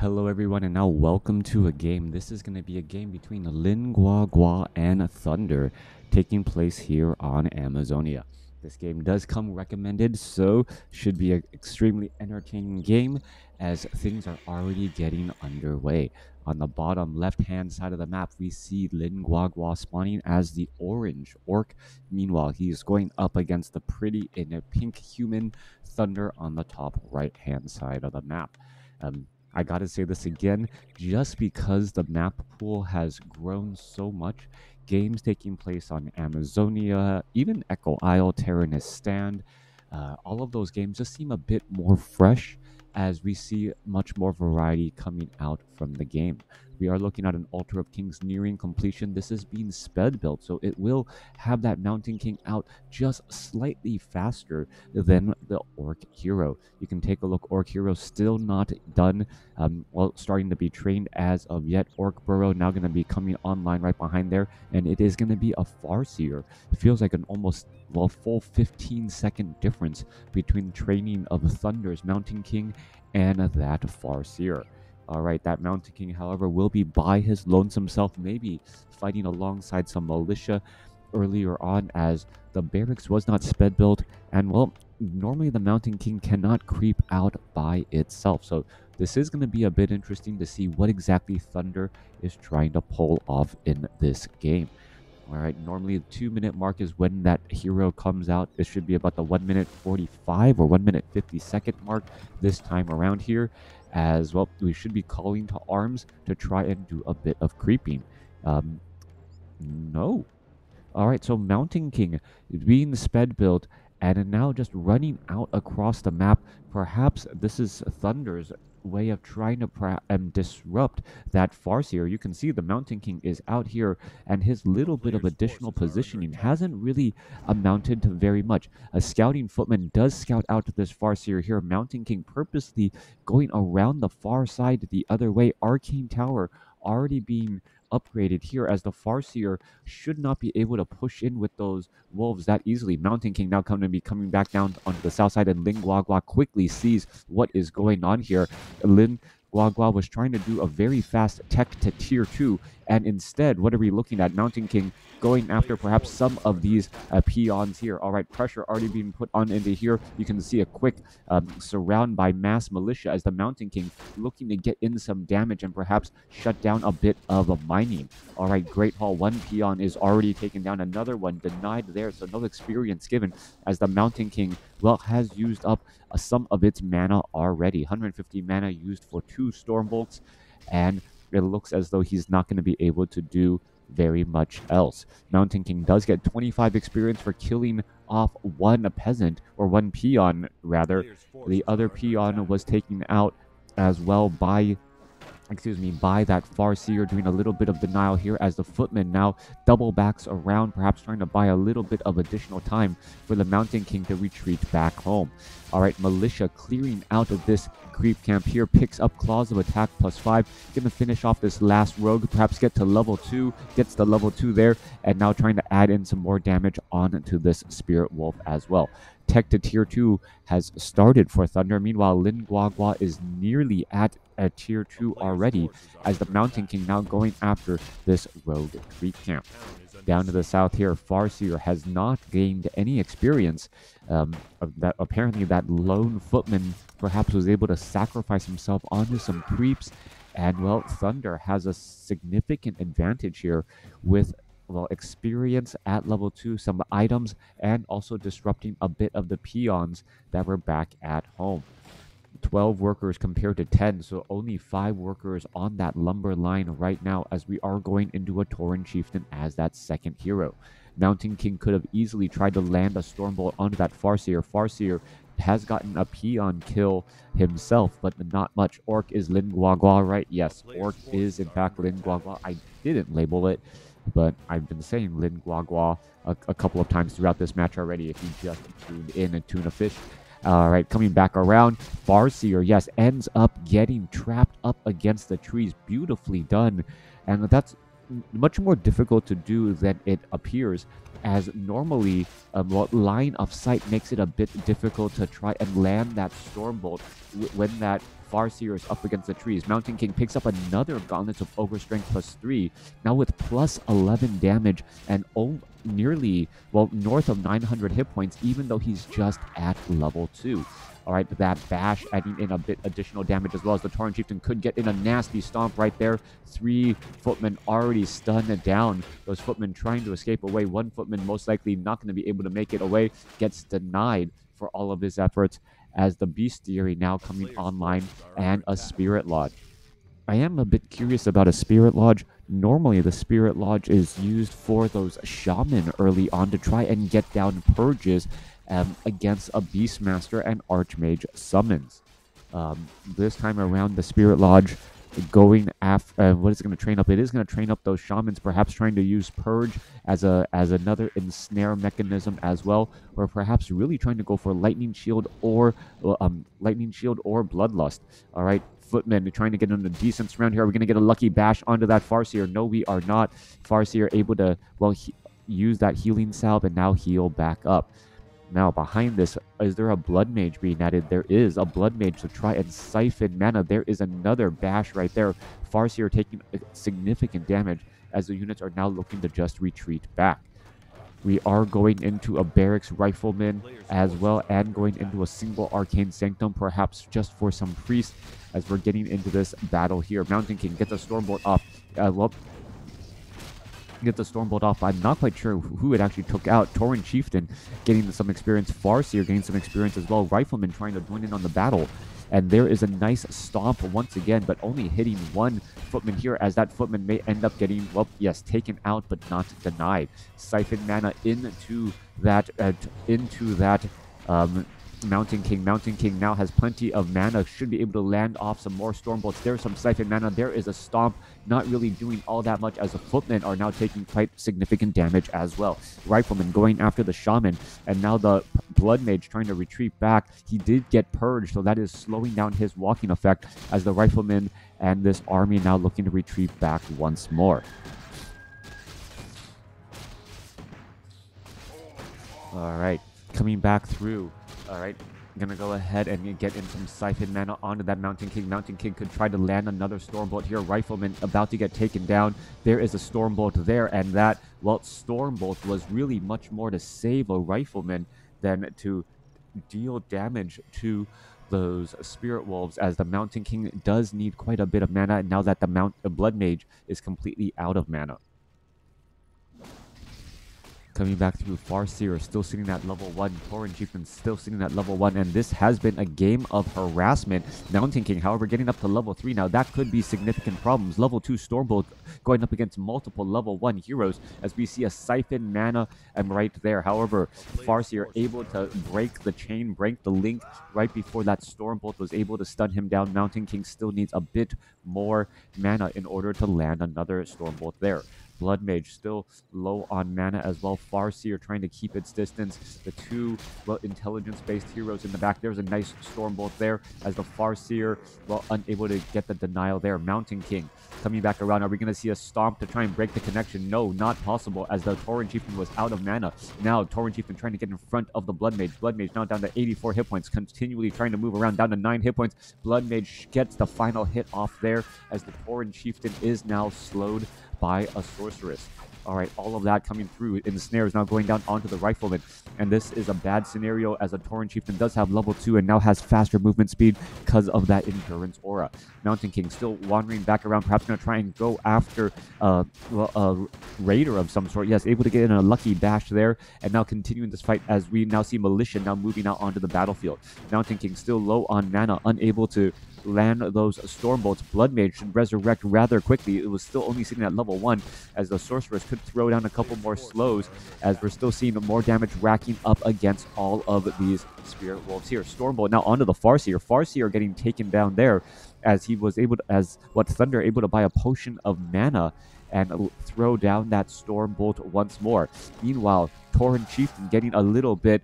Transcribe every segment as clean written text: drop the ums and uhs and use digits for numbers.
Hello everyone, and now welcome to a game. This is going to be a game between Lin Guagua and Thunder, taking place here on Amazonia. This game does come recommended, so should be an extremely entertaining game as things are already getting underway. On the bottom left-hand side of the map, we see Lin Guagua spawning as the orange orc. Meanwhile, he is going up against the pretty in a pink human Thunder on the top right-hand side of the map. I gotta say this again, just because the map pool has grown so much, games taking place on Amazonia, even Echo Isle, Terranus Stand, all of those games just seem a bit more fresh as we see much more variety coming out from the game. We are looking at an Altar of Kings nearing completion. This is being sped built, so it will have that Mountain King out just slightly faster than the Orc Hero. You can take a look. Orc Hero still not done, well, starting to be trained as of yet. Orc Burrow now going to be coming online right behind there, and it is going to be a Farseer. It feels like an almost, well, full 15-second difference between training of Thunder's Mountain King and that Farseer. Alright, that Mountain King, however, will be by his lonesome self, maybe fighting alongside some militia earlier on as the barracks was not sped built. And, well, normally the Mountain King cannot creep out by itself. So this is going to be a bit interesting to see what exactly Thunder is trying to pull off in this game. Alright, normally the 2-minute mark is when that hero comes out. This should be about the 1 minute 45 or 1 minute 50-second mark this time around here. As well, we should be calling to arms to try and do a bit of creeping. No. Alright, so Mountain King being sped built and now just running out across the map. Perhaps this is Thunder's way of trying to disrupt that Farseer. You can see the Mountain King is out here, and his little bit of additional positioning hasn't really amounted to very much. A scouting footman does scout out to this Farseer here. Mountain King purposely going around the far side the other way. Arcane Tower already being upgraded here as the Farseer should not be able to push in with those wolves that easily. Mountain King now coming back down onto the south side, and Lin Guagua quickly sees what is going on here. Lin Guagua was trying to do a very fast tech to tier 2, and instead, what are we looking at? Mountain King going after perhaps some of these peons here. All right, pressure already being put on into here. You can see a quick surround by mass militia as the Mountain King looking to get in some damage and perhaps shut down a bit of a mining. All right, Great Hall, one peon is already taken down. Another one denied there, so no experience given as the Mountain King, well, has used up some of its mana already. 150 mana used for 2 storm bolts, and it looks as though he's not going to be able to do very much else. Mountain King does get 25 experience for killing off one peasant, or one peon rather. The other peon was taken out as well by, by that Farseer, doing a little bit of denial here as the footman now double backs around, perhaps trying to buy a little bit of additional time for the Mountain King to retreat back home. Alright, militia clearing out of this creep camp here, picks up claws of attack +5, gonna finish off this last rogue, perhaps get to level 2, gets to level 2 there, and now trying to add in some more damage onto this Spirit Wolf as well. Tech to tier 2 has started for Thunder. Meanwhile, Lin Guagua is nearly at a tier 2 already as the Mountain King now going after this rogue creep camp. Down to the south here, Farseer has not gained any experience. Apparently that lone footman perhaps was able to sacrifice himself onto some creeps, and, well, Thunder has a significant advantage here with, well, experience at level 2, some items, and also disrupting a bit of the peons that were back at home. 12 workers compared to 10, so only 5 workers on that lumber line right now as we are going into a Tauren Chieftain as that second hero. Mountain King could have easily tried to land a Stormbolt onto that Farseer. Farseer has gotten a peon kill himself, but not much. Orc is Lin Guagua, right? Yes, Orc is in fact Lin Guagua. I didn't label it, but I've been saying Lin Guagua a couple of times throughout this match already if you just tuned in and tuna fish. Alright, coming back around, Farseer, yes, ends up getting trapped up against the trees. Beautifully done, and that's much more difficult to do than it appears, as normally line of sight makes it a bit difficult to try and land that Stormbolt when that Farseer is up against the trees. Mountain King picks up another Gauntlets of Overstrength +3, now with +11 damage and nearly, well, north of 900 hit points, even though he's just at level 2. All right, that bash adding in a bit additional damage as well, as the Tauren Chieftain could get in a nasty stomp right there. 3 footmen already stunned and down. Those footmen trying to escape away. 1 footman most likely not going to be able to make it away. Gets denied for all of his efforts as the Bestiary now coming online and a Spirit Lodge. I am a bit curious about a Spirit Lodge. Normally, the Spirit Lodge is used for those shaman early on to try and get down purges against a Beastmaster and Archmage summons. This time around, the Spirit Lodge going after what is it going to train up? It is going to train up those shamans, perhaps trying to use purge as another ensnare mechanism as well, or perhaps really trying to go for lightning shield or bloodlust. All right. Footmen trying to get in a decent surround here. Are we going to get a lucky bash onto that Farseer? No, we are not. Farseer able to, well, use that healing salve and now heal back up. Now, behind this, is there a Blood Mage being added? There is a Blood Mage to try and siphon mana. There is another bash right there. Farseer taking significant damage as the units are now looking to just retreat back. We are going into a Barracks Rifleman as well, and going into a single Arcane Sanctum, perhaps just for some Priest, as we're getting into this battle here. Mountain King gets a Stormbolt off. I'm not quite sure who it actually took out. Tauren Chieftain getting some experience. Farseer getting some experience as well. Rifleman trying to join in on the battle. And there is a nice stomp once again, but only hitting 1 footman here, as that footman may end up getting, well, yes, taken out, but not denied. Siphon mana into that Mountain King. Mountain King now has plenty of mana, should be able to land off some more Stormbolts. There's some siphon mana. There is a stomp, not really doing all that much, as the footmen are now taking quite significant damage as well. Rifleman going after the shaman, and now the Blood Mage trying to retreat back. He did get purged, so that is slowing down his walking effect, as the Rifleman and this army now looking to retreat back once more. All right, coming back through. All right, I'm going to go ahead and get in some Siphon Mana onto that Mountain King. Mountain King could try to land another Stormbolt here. Rifleman about to get taken down. There is a Stormbolt there, and that, well, Stormbolt was really much more to save a Rifleman than to deal damage to those Spirit Wolves, as the Mountain King does need quite a bit of mana now that the Blood Mage is completely out of mana. Coming back through, Farseer still sitting at level 1, Tauren Chieftain still sitting at level 1, and this has been a game of harassment. Mountain King, however, getting up to level 3 now. That could be significant problems. Level 2 Stormbolt going up against multiple level 1 heroes, as we see a Siphon Mana right there. However, Farseer able to break the chain, break the link right before that Stormbolt was able to stun him down. Mountain King still needs a bit more mana in order to land another Stormbolt there. Blood Mage still low on mana as well. Farseer trying to keep its distance. The 2, well, intelligence-based heroes in the back. There's a nice Stormbolt there, as the Farseer, well, unable to get the denial there. Mountain King coming back around. Are we going to see a stomp to try and break the connection? No, not possible, as the Tauren Chieftain was out of mana. Now, Tauren Chieftain trying to get in front of the Blood Mage. Blood Mage now down to 84 hit points, continually trying to move around, down to 9 hit points. Blood Mage gets the final hit off there, as the Tauren Chieftain is now slowed by a sorceress. All right, all of that coming through, and the snare is now going down onto the Rifleman, and this is a bad scenario, as a Tauren Chieftain does have level 2 and now has faster movement speed because of that endurance aura. Mountain King still wandering back around, perhaps going to try and go after a raider of some sort. Yes, able to get in a lucky bash there, and now continuing this fight as we now see Militia now moving out onto the battlefield. Mountain King still low on mana, unable to land those Stormbolts. Blood Mage should resurrect rather quickly. It was still only sitting at level 1, as the Sorceress could throw down a couple more slows, as we're still seeing more damage racking up against all of these Spirit Wolves here. Stormbolt now onto the Farseer. Farseer getting taken down there, as he was able to, as what Thunder able to buy a potion of mana and throw down that Stormbolt once more. Meanwhile, Tauren Chieftain getting a little bit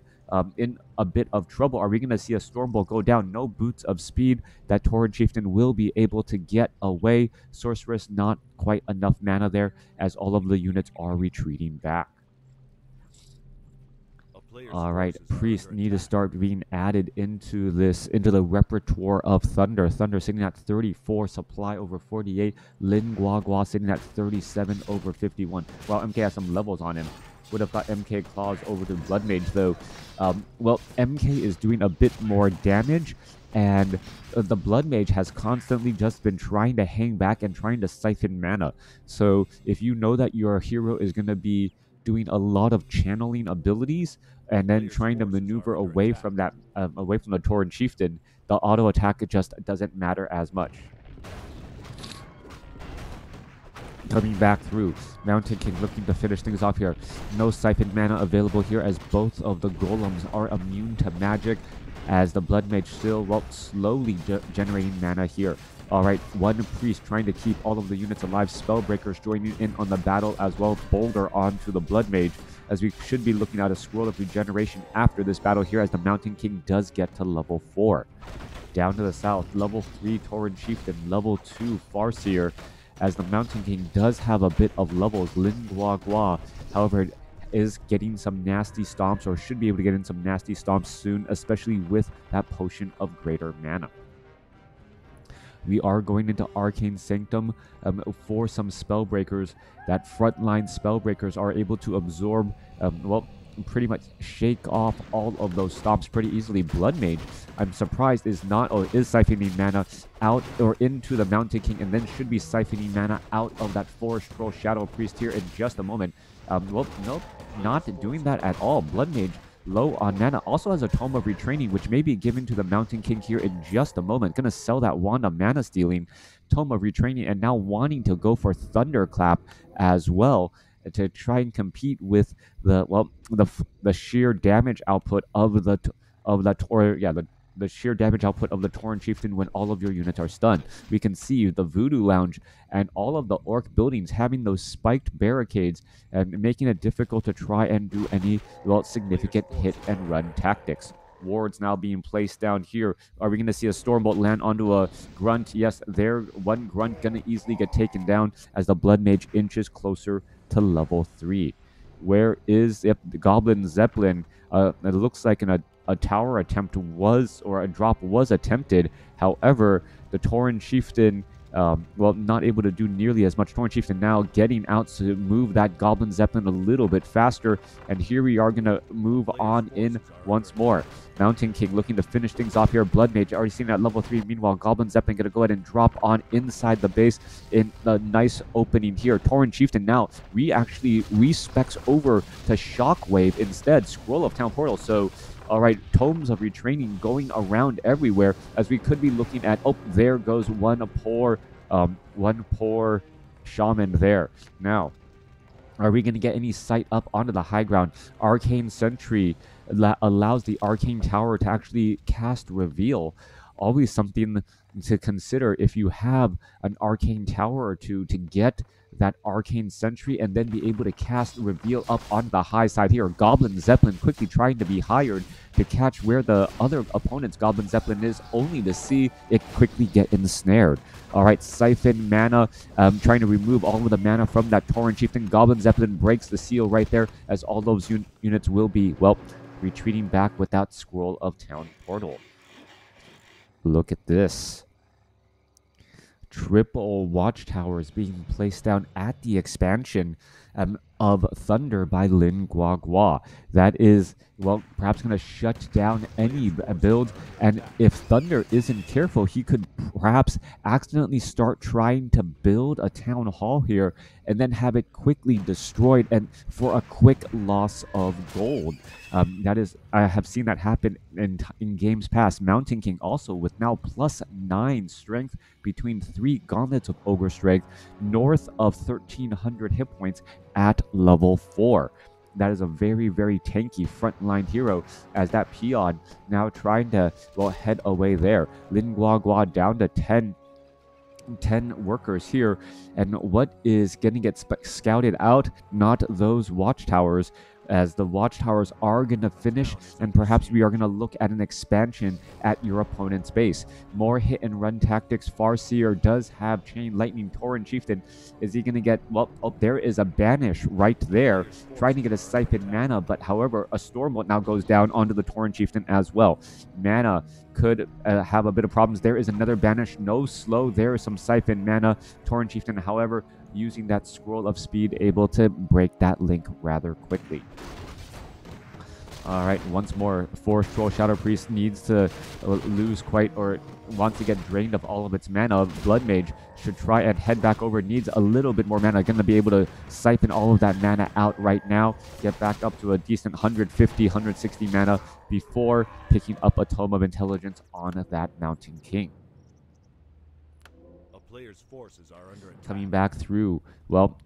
in a bit of trouble. Are we going to see a Stormbolt go down? No, boots of speed. That Tauren Chieftain will be able to get away. Sorceress not quite enough mana there, as all of the units are retreating back. All right, priests need to start being added into this, into the repertoire of Thunder. Thunder sitting at 34, Supply over 48, Lin Guagua sitting at 37 over 51. Well, MK has some levels on him. Would have got MK Claws over to Blood Mage though. Well, MK is doing a bit more damage, and the Blood Mage has constantly just been trying to hang back and trying to siphon mana. So if you know that your hero is going to be doing a lot of channeling abilities and then trying to maneuver away from that, away from the Tauren Chieftain, the auto attack just doesn't matter as much. Coming back through, Mountain King looking to finish things off here. No siphon mana available here as both of the golems are immune to magic, as the Blood Mage still, well, slowly generating mana here. Alright, one priest trying to keep all of the units alive. Spellbreakers joining in on the battle as well. Boulder onto the Blood Mage, as we should be looking at a Scroll of Regeneration after this battle here, as the Mountain King does get to level 4. Down to the south, level 3 Tauren Chieftain, level 2 Farseer, as the Mountain King does have a bit of levels. Lin Guagua, however, is getting some nasty stomps, or should be able to get in some nasty stomps soon, especially with that Potion of Greater Mana. We are going into Arcane Sanctum for some Spellbreakers. That frontline Spellbreakers are able to absorb, well, pretty much shake off all of those stomps pretty easily. Blood Mage, I'm surprised, is not, or is siphoning mana out or into the Mountain King, and then should be siphoning mana out of that Forest Troll Shadow Priest here in just a moment. Well, nope, not doing that at all. Blood Mage, low on mana, also has a Tome of Retraining, which may be given to the Mountain King here in just a moment. Gonna sell that Wand of Mana Stealing, Tome of Retraining, and now wanting to go for Thunderclap as well, to try and compete with the, well, the sheer damage output of the the sheer damage output of the Tauren Chieftain when all of your units are stunned. We can see the Voodoo Lounge and all of the Orc buildings having those spiked barricades and making it difficult to try and do any, well, significant hit and run tactics. Wards now being placed down here. Are we going to see a Stormbolt land onto a Grunt? Yes, there, one Grunt going to easily get taken down as the Blood Mage inches closer to level 3. Where is, if the Goblin Zeppelin, it looks like a tower attempt was, or a drop was attempted. However, the Tauren Chieftain, well, not able to do nearly as much. Tauren Chieftain now getting out to move that Goblin Zeppelin a little bit faster. And here we are going to move on in once more. Mountain King looking to finish things off here. Blood Mage already seen at level 3. Meanwhile, Goblin Zeppelin going to go ahead and drop on inside the base in a nice opening here. Tauren Chieftain now re-specs over to Shockwave instead. Scroll of Town Portal. So, all right, Tomes of Retraining going around everywhere, as we could be looking at, oh, there goes one poor shaman there. Now, are we going to get any sight up onto the high ground? Arcane Sentry allows the Arcane Tower to actually cast Reveal. Always something to consider if you have an Arcane Tower or two, to get that Arcane Sentry and then be able to cast Reveal up on the high side here. Goblin Zeppelin quickly trying to be hired to catch where the other opponent's Goblin Zeppelin is, only to see it quickly get ensnared. All right, siphon mana, trying to remove all of the mana from that Tauren Chieftain. Goblin Zeppelin breaks the seal right there, as all those units will be, well, retreating back with that Scroll of Town Portal. Look at this. Triple watchtowers being placed down at the expansion of Thunder by Lin Guagua. That is, well, perhaps going to shut down any build. And if Thunder isn't careful, he could perhaps accidentally start trying to build a town hall here and then have it quickly destroyed, and for a quick loss of gold. That is, I have seen that happen in games past. Mountain King also with now +9 strength between 3 gauntlets of ogre strength, north of 1,300 hit points at level 4. That is a very, very tanky frontline hero, as that peon now trying to, well, head away there. Lin Guagua down to 10 workers here, and what is going to get scouted out? Not those watchtowers, as the watchtowers are going to finish, and perhaps we are going to look at an expansion at your opponent's base. More hit and run tactics. Farseer does have Chain Lightning. Tauren Chieftain, is he going to get, well, oh, there is a Banish right there, trying to get a siphon mana, but however, a Stormbolt now goes down onto the Tauren Chieftain as well. Mana could have a bit of problems. There is another Banish, no slow, there is some siphon mana. Tauren Chieftain, however, using that Scroll of Speed, able to break that link rather quickly. All right, once more, Forest Troll Shadow Priest needs to lose quite, or wants to get drained of all of its mana. Blood Mage should try and head back over, needs a little bit more mana. Going to be able to siphon all of that mana out right now, get back up to a decent 150, 160 mana before picking up a Tome of Intelligence on that Mountain King. Players' forces are under attack. Coming back through, well,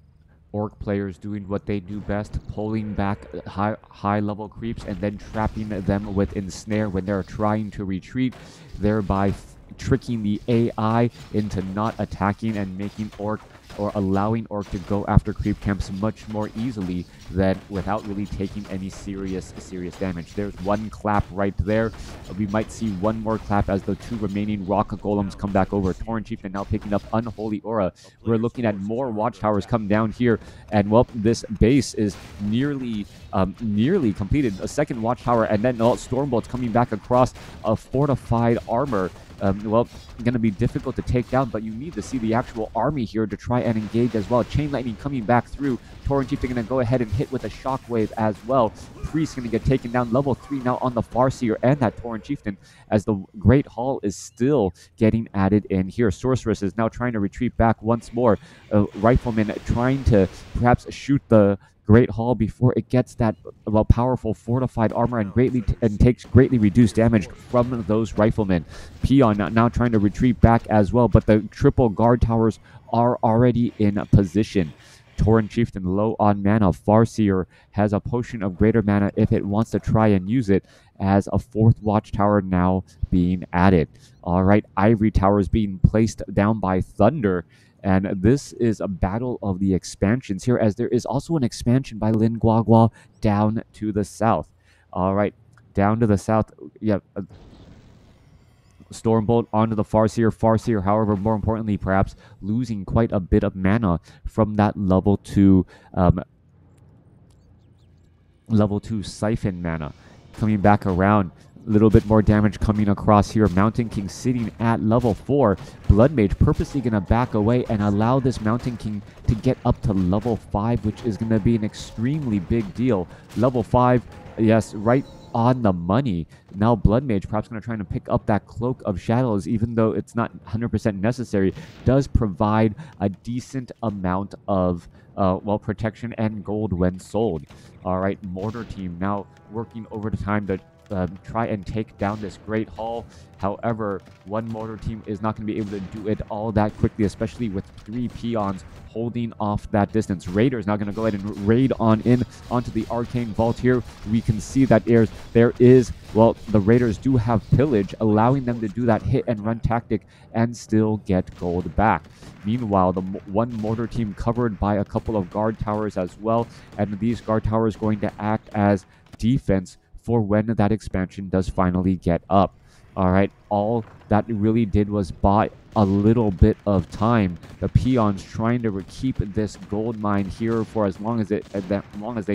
Orc players doing what they do best, pulling back high level creeps and then trapping them with Ensnare when they're trying to retreat, thereby tricking the AI into not attacking and making Orc, or allowing Orc to go after creep camps much more easily than without really taking any serious damage. There's one clap right there. We might see one more clap as the two remaining rock golems come back over. Tauren Chieftain now picking up Unholy Aura. We're looking at more watchtowers come down here, and well, this base is nearly completed. A second watchtower, and then Stormbolt's coming back across a fortified armor. Well, going to be difficult to take down, but you need to see the actual army here to try and engage as well. Chain Lightning coming back through. Tauren Chieftain going to go ahead and hit with a Shockwave as well. Priest going to get taken down. Level 3 now on the Farseer and that Tauren Chieftain, as the Great Hall is still getting added in here. Sorceress is now trying to retreat back once more. Rifleman trying to perhaps shoot the Great Hall before it gets that, well, powerful fortified armor and takes greatly reduced damage from those riflemen. Peon now trying to retreat back as well, but the triple guard towers are already in position. Tauren Chieftain low on mana. Farseer has a potion of greater mana if it wants to try and use it, as a fourth watchtower now being added. All right, Ivory Tower is being placed down by Thunder. And this is a battle of the expansions here, as there is also an expansion by Lin Guagua down to the south. All right, down to the south. Yeah, Stormbolt onto the Farseer. Farseer, however, more importantly, perhaps losing quite a bit of mana from that level 2 siphon mana. Coming back around, a little bit more damage coming across here. Mountain King sitting at level 4. Blood Mage purposely going to back away and allow this Mountain King to get up to level 5, which is going to be an extremely big deal. Level 5, yes, right on the money. Now Blood Mage perhaps going to try and pick up that Cloak of Shadows, even though it's not 100% necessary. Does provide a decent amount of well, protection and gold when sold. All right, Mortar Team now working overtime to try and take down this Great Hall. However, one Mortar Team is not going to be able to do it all that quickly, especially with 3 peons holding off that distance. Raiders now going to go ahead and raid on in onto the Arcane Vault here. We can see that there is, well, the Raiders do have Pillage, allowing them to do that hit and run tactic and still get gold back. Meanwhile, the one Mortar Team covered by a couple of guard towers as well, and these guard towers going to act as defense for when that expansion does finally get up. All right, all that really did was buy a little bit of time. The peons trying to keep this gold mine here for as long as they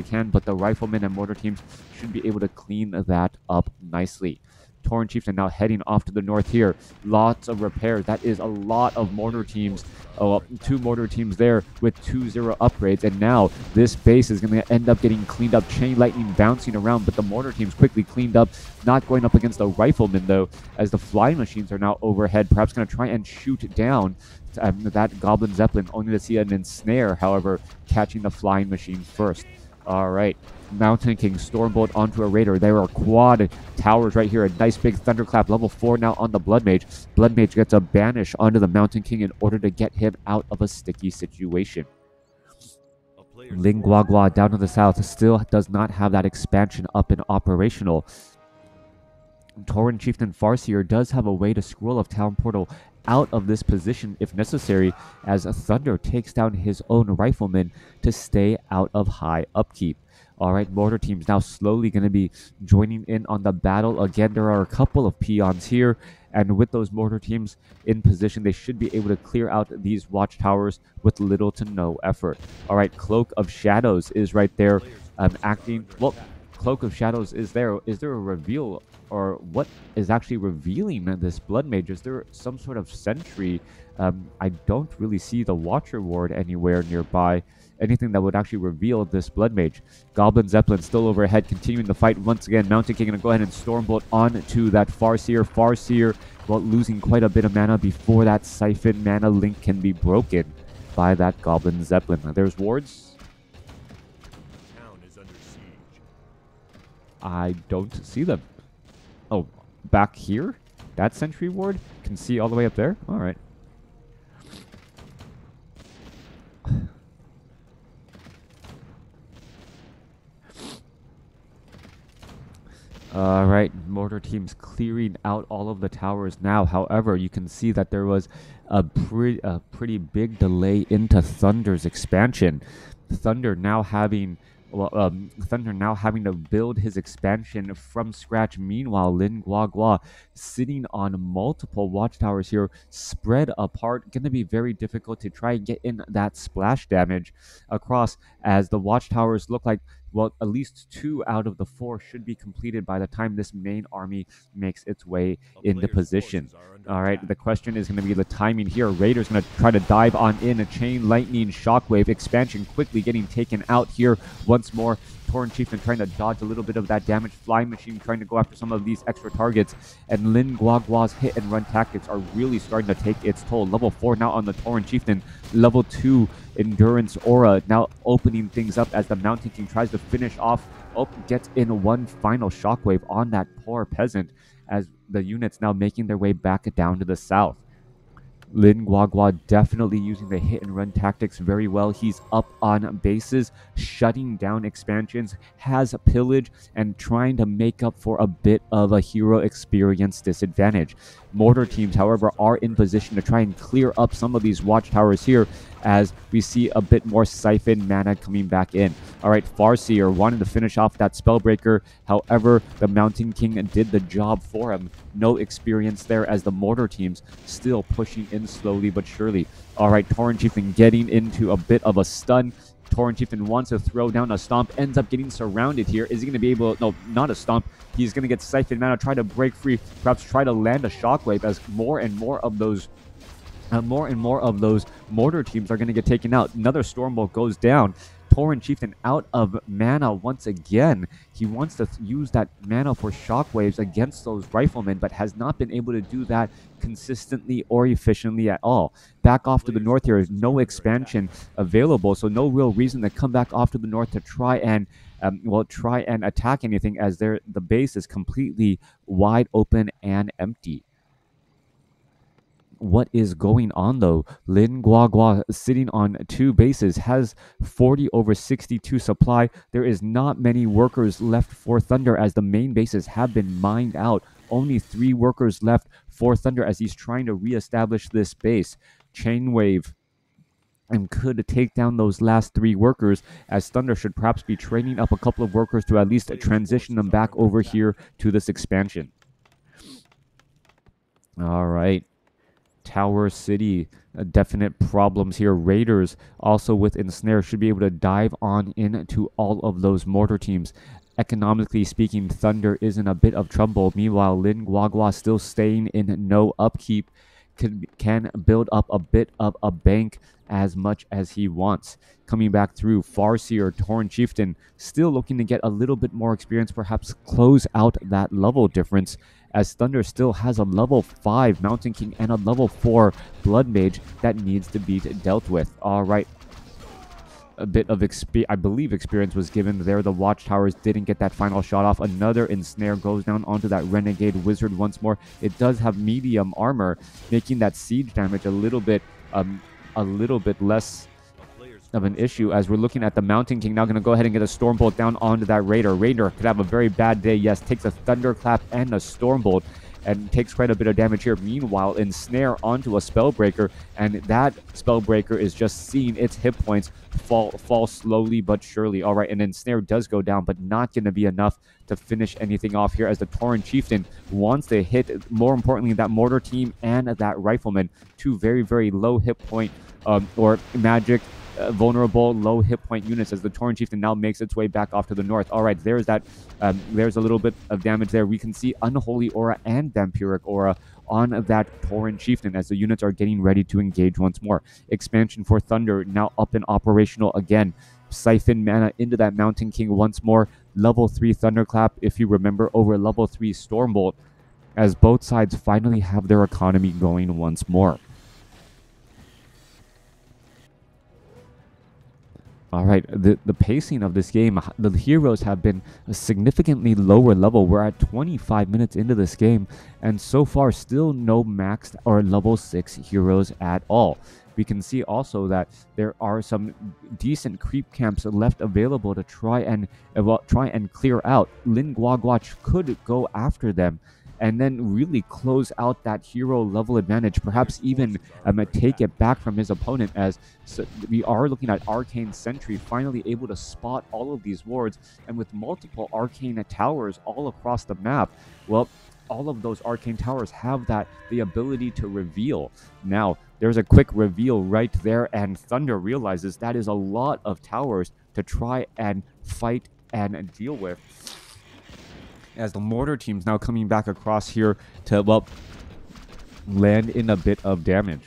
can, but the riflemen and mortar teams should be able to clean that up nicely. Tauren Chieftain now heading off to the north here. Lots of repairs. That is a lot of mortar teams. Oh, 2 mortar teams there with 2-0 upgrades. And now this base is going to end up getting cleaned up. Chain Lightning bouncing around, but the mortar teams quickly cleaned up. Not going up against the riflemen, though, as the flying machines are now overhead. Perhaps going to try and shoot down that Goblin Zeppelin, only to see an Ensnare, however, catching the flying machine first. All right. Mountain King, Stormbolt onto a Raider. There are quad towers right here. A nice big thunderclap. Level 4 now on the Blood Mage. Blood Mage gets a Banish onto the Mountain King in order to get him out of a sticky situation. Lin Guagua down to the south still does not have that expansion up and operational. Tauren Chieftain Farseer does have a way to Scroll of Town Portal out of this position if necessary, as Thunder takes down his own rifleman to stay out of high upkeep. All right, mortar team's now slowly going to be joining in on the battle. Again, there are a couple of peons here, and with those mortar teams in position, they should be able to clear out these watchtowers with little to no effort. All right, Cloak of Shadows is right there, acting... Well, Cloak of Shadows is there. Is there a reveal, or what is actually revealing this Blood Mage? Is there some sort of sentry? I don't really see the Watcher Ward anywhere nearby. Anything that would actually reveal this Blood Mage. Goblin Zeppelin still overhead, continuing the fight once again. Mountain King going to go ahead and Stormbolt onto that Farseer. Farseer, while losing quite a bit of mana before that Siphon mana link can be broken by that Goblin Zeppelin. There's wards. Town is under siege. I don't see them. Oh, back here? That sentry ward? Can see all the way up there? Alright. Alright, mortar team's clearing out all of the towers now. However, you can see that there was a pretty big delay into Thunder's expansion. Thunder now having to build his expansion from scratch. Meanwhile, Lin Guagua sitting on multiple watchtowers here, spread apart. Going to be very difficult to try and get in that splash damage across, as the watchtowers look like, well, at least 2 out of the 4 should be completed by the time this main army makes its way into position. All right, the question is going to be the timing here. Raider's going to try to dive on in. A Chain Lightning Shockwave expansion quickly getting taken out here once more. Tauren Chieftain trying to dodge a little bit of that damage. Flying Machine trying to go after some of these extra targets. And Lin Guagua's hit and run tactics are really starting to take its toll. Level 4 now on the Tauren Chieftain. Level 2 Endurance Aura now opening things up as the Mountain King tries to finish off. Oh, gets in one final shockwave on that poor peasant as the unit's now making their way back down to the south. Lin Guagua definitely using the hit and run tactics very well. He's up on bases, shutting down expansions, has pillage, and trying to make up for a bit of a hero experience disadvantage. Mortar teams, however, are in position to try and clear up some of these watchtowers here as we see a bit more Siphon mana coming back in. All right, Farseer wanted to finish off that Spellbreaker. However, the Mountain King did the job for him. No experience there as the mortar teams still pushing in slowly but surely. All right, Tauren Chieftain getting into a bit of a stun. Tauren Chieftain wants to throw down a stomp, ends up getting surrounded here. Is he going to be able... No, not a stomp. He's going to get Siphon mana, try to break free, perhaps try to land a shockwave as more and more of those mortar teams are going to get taken out. Another Stormbolt goes down. Tauren Chieftain out of mana once again. He wants to use that mana for shockwaves against those riflemen, but has not been able to do that consistently or efficiently at all. Back off to the north here is no expansion available, so no real reason to come back off to the north to try and try and attack anything, as the base is completely wide open and empty. What is going on though? Lin Guagua sitting on 2 bases, has 40 over 62 supply. There is not many workers left for Thunder as the main bases have been mined out. Only 3 workers left for Thunder as he's trying to reestablish this base. Chainwave and could take down those last 3 workers, as Thunder should perhaps be training up a couple of workers to at least transition them back over here to this expansion. All right. Tower City, definite problems here. Raiders also with Ensnare should be able to dive on into all of those mortar teams. Economically speaking, Thunder is in a bit of trouble. Meanwhile, Lin Guagua still staying in no upkeep, can build up a bit of a bank as much as he wants. Coming back through, Farseer, Tauren Chieftain still looking to get a little bit more experience, perhaps close out that level difference, as Thunder still has a level 5 Mountain King and a level 4 Blood Mage that needs to be dealt with. All right, a bit of experience was given there. The watchtowers didn't get that final shot off. Another Ensnare goes down onto that Renegade Wizard once more. It does have medium armor, making that siege damage a little bit less of an issue, as we're looking at the Mountain King now going to go ahead and get a Stormbolt down onto that Raider. Raider could have a very bad day. Yes, takes a Thunderclap and a Stormbolt, and takes quite a bit of damage here. Meanwhile, Ensnare onto a Spellbreaker, and that Spellbreaker is just seeing its hit points fall slowly but surely. All right, and Ensnare does go down, but not going to be enough to finish anything off here, as the Tauren Chieftain wants to hit, more importantly, that Mortar team and that Rifleman. Two very, very low hit point or magic vulnerable low hit point units, as the Tauren Chieftain now makes its way back off to the north. All right, there's that. There's a little bit of damage there. We can see Unholy Aura and Vampiric Aura on that Tauren Chieftain as the units are getting ready to engage once more. Expansion for Thunder now up and operational again. Siphon mana into that Mountain King once more. Level 3 Thunderclap, if you remember, over level 3 Stormbolt, as both sides finally have their economy going once more. All right, the pacing of this game, the heroes have been a significantly lower level. We're at 25 minutes into this game, and so far still no maxed or level 6 heroes at all. We can see also that there are some decent creep camps left available to try and clear out. Lin Guagua could go after them and then really close out that hero level advantage, perhaps even take it back from his opponent, as we are looking at Arcane Sentry finally able to spot all of these wards, and with multiple Arcane Towers all across the map, well, all of those Arcane Towers have the ability to reveal. Now, there's a quick reveal right there, and Thunder realizes that is a lot of towers to try and fight and deal with, as the Mortar team's now coming back across here to, well, land in a bit of damage.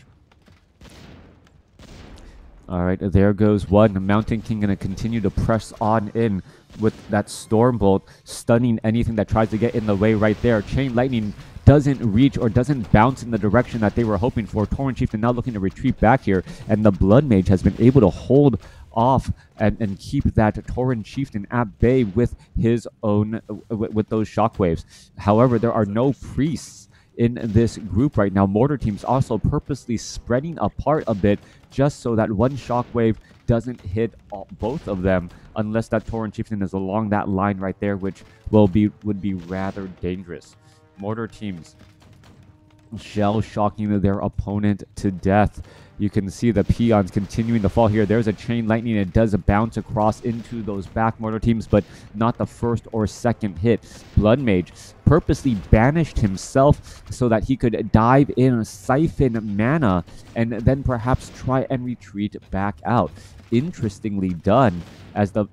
All right, there goes one. Mountain King going to continue to press on in with that Stormbolt, stunning anything that tries to get in the way right there. Chain Lightning doesn't reach or doesn't bounce in the direction that they were hoping for. Tauren Chieftain now looking to retreat back here, and the Blood Mage has been able to hold off and keep that Tauren Chieftain at bay with his own with those shockwaves. However, there are no priests in this group right now. Mortar team's also purposely spreading apart a bit just so that one shockwave doesn't hit both of them, unless that Tauren Chieftain is along that line right there, which would be rather dangerous. Mortar teams shell shocking their opponent to death. You can see the peons continuing to fall here. There's a Chain Lightning. It does a bounce across into those back Mortar teams, but not the first or second hit. Blood Mage purposely banished himself so that he could dive in, siphon mana, and then perhaps try and retreat back out. Interestingly done, as the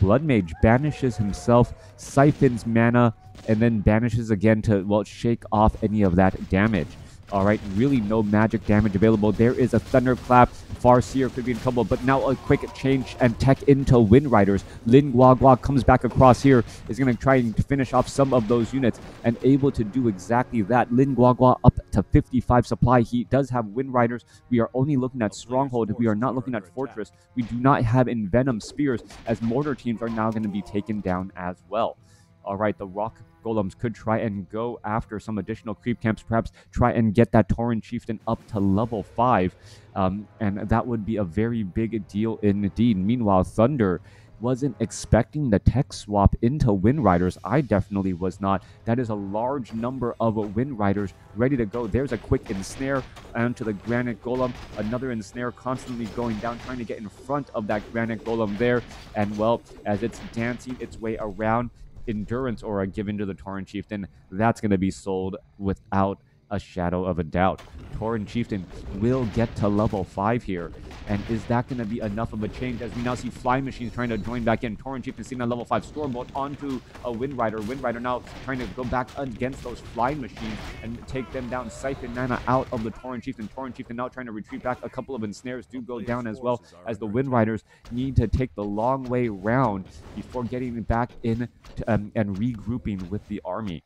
Blood Mage banishes himself, siphons mana, and then banishes again to, well, shake off any of that damage. All right, really no magic damage available. There is a Thunderclap. Farseer could be in trouble, but now a quick change and tech into Windriders. Lin Guagua comes back across here, is going to try and finish off some of those units, and able to do exactly that. Lin Guagua up to 55 supply. He does have Windriders. We are only looking at Stronghold. We are not looking at Fortress. We do not have Invenom Spears, as Mortar teams are now going to be taken down as well. All right, the Rock Golems could try and go after some additional creep camps, perhaps try and get that Tauren Chieftain up to level 5, and that would be a very big deal indeed. Meanwhile, Thunder wasn't expecting the tech swap into Windriders. I definitely was not. That is a large number of Windriders ready to go. There's a quick Ensnare onto the Granite Golem. Another Ensnare constantly going down, trying to get in front of that Granite Golem there, and, well, as it's dancing its way around, Endurance Aura given to the Tauren Chieftain. That's going to be sold without a shadow of a doubt. Tauren Chieftain will get to level 5 here, and is that going to be enough of a change, as we now see Flying Machines trying to join back in. Tauren Chieftain sitting on level 5 Stormbolt onto a Windrider. Windrider now trying to go back against those Flying Machines and take them down. Siphon mana out of the Tauren Chieftain. Tauren Chieftain now trying to retreat back. A couple of Ensnares do go down as well, as the Windriders need to take the long way round before getting back in to, and regrouping with the army.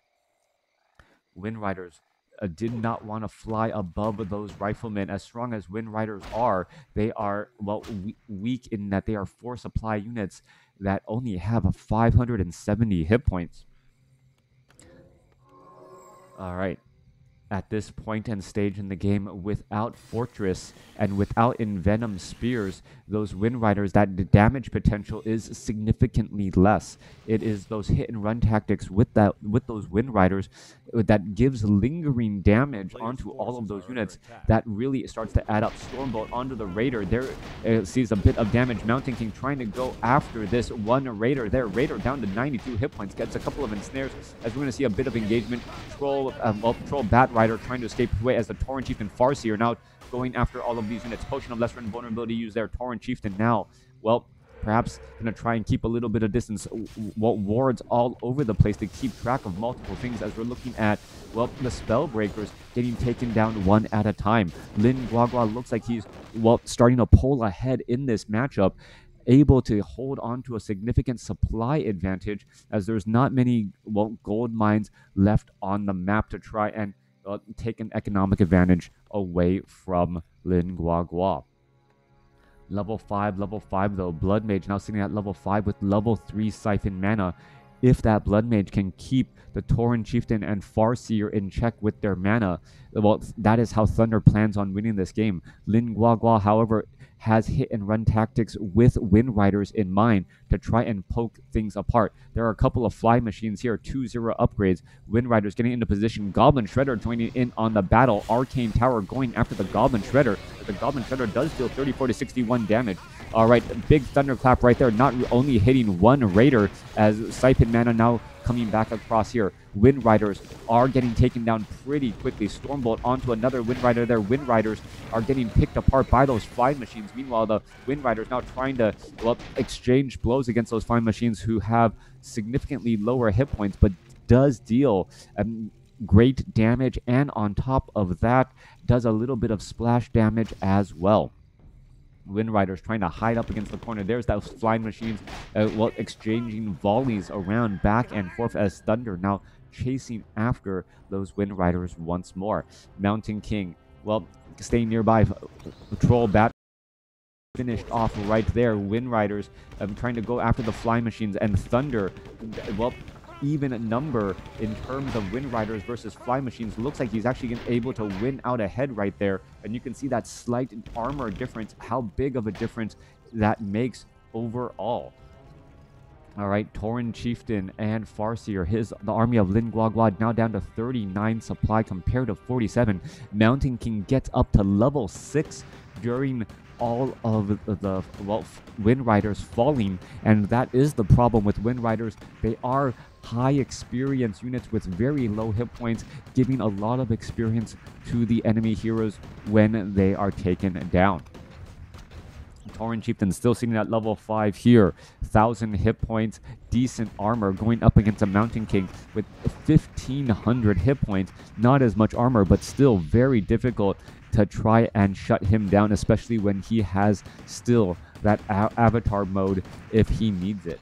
Windriders did not want to fly above those Riflemen. As strong as Windriders are, they are, well, weak in that they are 4 supply units that only have a 570 hit points. All right, at this point and stage in the game without Fortress and without Invenom Spears, those Windriders, that damage potential is significantly less. It is those hit and run tactics with those Windriders that gives lingering damage onto all of those units that really starts to add up. Stormbolt onto the Raider there, sees a bit of damage. Mountain King trying to go after this one Raider there. Raider down to 92 hit points, gets a couple of ensnares as we're going to see a bit of engagement. Troll Bat Rider trying to escape away as the Tauren Chieftain Farseer now going after all of these units. Potion of Lesser Invulnerability used there. Tauren Chieftain now, well, perhaps going to try and keep a little bit of distance. Wards all over the place to keep track of multiple things as we're looking at, well, the Spellbreakers getting taken down one at a time. Lin Guagua looks like he's, well, starting to pull ahead in this matchup, able to hold on to a significant supply advantage as there's not many, well, gold mines left on the map to try and take an economic advantage away from Lin Guagua. Level 5 though, Blood Mage now sitting at level 5 with level 3 siphon mana. If that Blood Mage can keep the Tauren Chieftain and Farseer in check with their mana, well, that is how Thunder plans on winning this game. Lin Guagua, however, has hit and run tactics with Windriders in mind to try and poke things apart. There are a couple of fly machines here, 2-0 upgrades. Windriders getting into position. Goblin Shredder joining in on the battle. Arcane Tower going after the Goblin Shredder. The Goblin Shredder does deal 34 to 61 damage. All right, big thunderclap right there. Not only hitting one Raider as Siphon Mana now coming back across here. Windriders are getting taken down pretty quickly. Stormbolt onto another Windrider there. Windriders are getting picked apart by those flying machines. Meanwhile, the Windriders now trying to, well, exchange blows against those flying machines who have significantly lower hit points, but does deal great damage, and on top of that does a little bit of splash damage as well. Windriders trying to hide up against the corner. There's those flying machines, well, exchanging volleys around back and forth as Thunder now chasing after those Windriders once more. Mountain King, well, staying nearby. Troll Bat finished off right there. Windriders trying to go after the flying machines, and Thunder, well, even number in terms of Windriders versus fly machines. Looks like he's actually able to win out ahead right there, and you can see that slight armor difference, how big of a difference that makes overall. All right, Tauren Chieftain and Farseer, the army of Lin Guagua now down to 39 supply compared to 47. Mountain King gets up to level 6 during all of the, well, Windriders falling, and that is the problem with Windriders. They are high experience units with very low hit points, giving a lot of experience to the enemy heroes when they are taken down. Tauren Chieftain still sitting at level 5 here. 1,000 hit points, decent armor, going up against a Mountain King with 1,500 hit points. Not as much armor, but still very difficult to try and shut him down, especially when he has still that avatar mode if he needs it.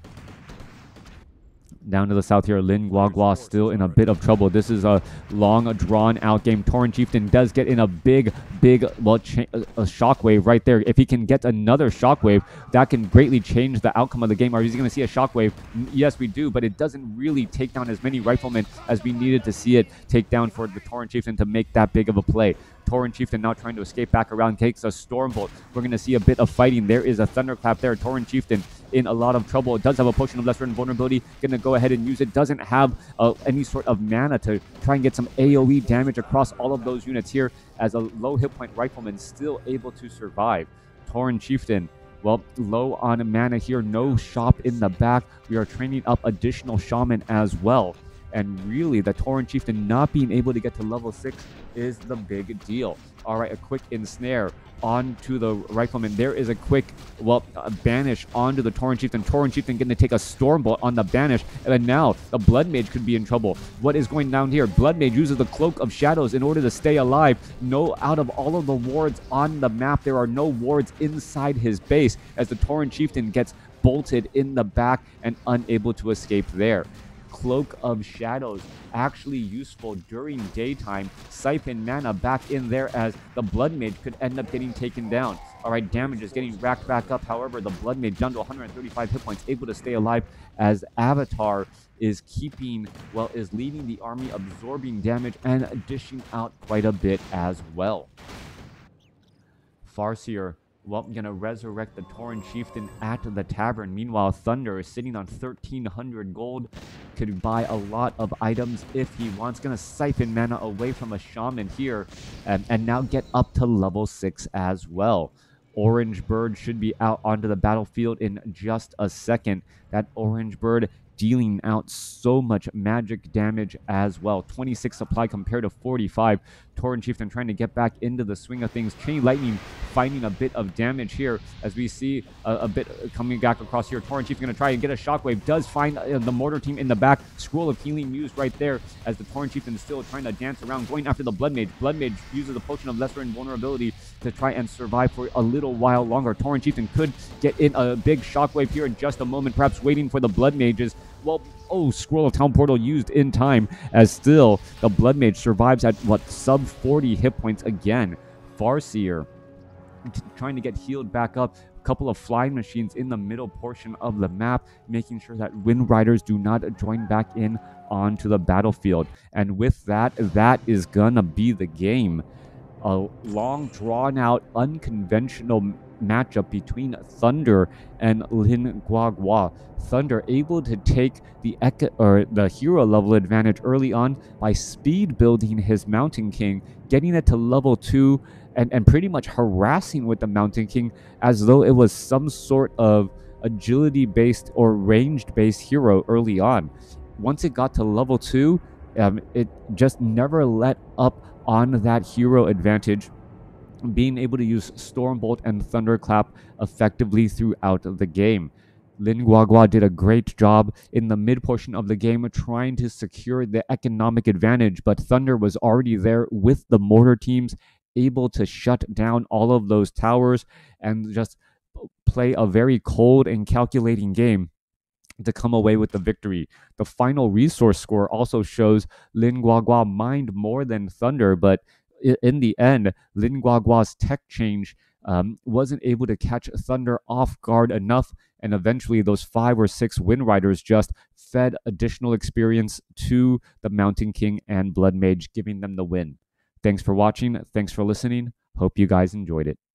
Down to the south here, Lin Guagua still in a bit of trouble. This is a long, drawn-out game. Tauren Chieftain does get in a big, well, a shockwave right there. If he can get another shockwave, that can greatly change the outcome of the game. Are we going to see a shockwave? Yes, we do, but it doesn't really take down as many riflemen as we needed to see it take down for the Tauren Chieftain to make that big of a play. Tauren Chieftain now trying to escape back around, takes a Stormbolt. We're going to see a bit of fighting. There is a Thunderclap there. Tauren Chieftain in a lot of trouble. It does have a Potion of Lesser Invulnerability. Going to go ahead and use it. Doesn't have any sort of mana to try and get some AoE damage across all of those units here as a low hit point rifleman still able to survive. Tauren Chieftain, well, low on mana here. No shop in the back. We are training up additional shaman as well. And really, the Tauren Chieftain not being able to get to level 6 is the big deal. All right, a quick ensnare onto the rifleman. There is a quick, well, banish onto the Tauren Chieftain. Tauren Chieftain going to take a Stormbolt on the banish, and then now the Blood Mage could be in trouble. What is going down here? Blood Mage uses the Cloak of Shadows in order to stay alive. No, out of all of the wards on the map, there are no wards inside his base as the Tauren Chieftain gets bolted in the back and unable to escape there. Cloak of Shadows, actually useful during daytime, siphon mana back in there as the Blood Mage could end up getting taken down. Alright, damage is getting racked back up, however, the Blood Mage down to 135 hit points, able to stay alive as Avatar is leading the army, absorbing damage and dishing out quite a bit as well. Farseer, well, going to resurrect the Tauren Chieftain at the tavern. Meanwhile, Thunder is sitting on 1,300 gold. Could buy a lot of items if he wants. Going to siphon mana away from a shaman here and now get up to level 6 as well. Orange Bird should be out onto the battlefield in just a second. That Orange Bird dealing out so much magic damage as well. 26 supply compared to 45. Tauren Chieftain trying to get back into the swing of things. Chain Lightning finding a bit of damage here as we see a bit coming back across here. Tauren Chieftain going to try and get a shockwave. Does find the mortar team in the back. Scroll of Healing used right there as the Tauren Chieftain is still trying to dance around, going after the Blood Mage. Blood Mage uses the Potion of Lesser Invulnerability to try and survive for a little while longer. Tauren Chieftain could get in a big shockwave here in just a moment, perhaps waiting for the Blood Mages. Well, oh, Scroll of Town Portal used in time as still the Blood Mage survives at, what, sub 40 hit points again. Farseer trying to get healed back up. A couple of flying machines in the middle portion of the map, making sure that Windriders do not join back in onto the battlefield. And with that, that is gonna be the game. A long, drawn-out, unconventional matchup between Thunder and Lin Guagua. Thunder able to take the hero level advantage early on by speed building his Mountain King, getting it to level 2, and pretty much harassing with the Mountain King as though it was some sort of agility-based or ranged-based hero early on. Once it got to level 2, it just never let up on that hero advantage, being able to use Stormbolt and Thunderclap effectively throughout the game. Lin Guagua did a great job in the mid portion of the game trying to secure the economic advantage, but Thunder was already there with the mortar teams, able to shut down all of those towers and just play a very cold and calculating game to come away with the victory. The final resource score also shows Lin Guagua mined more than Thunder, but in the end, Lin Guagua's tech change wasn't able to catch Thunder off guard enough, and eventually those 5 or 6 Windriders just fed additional experience to the Mountain King and Blood Mage, giving them the win. Thanks for watching. Thanks for listening. Hope you guys enjoyed it.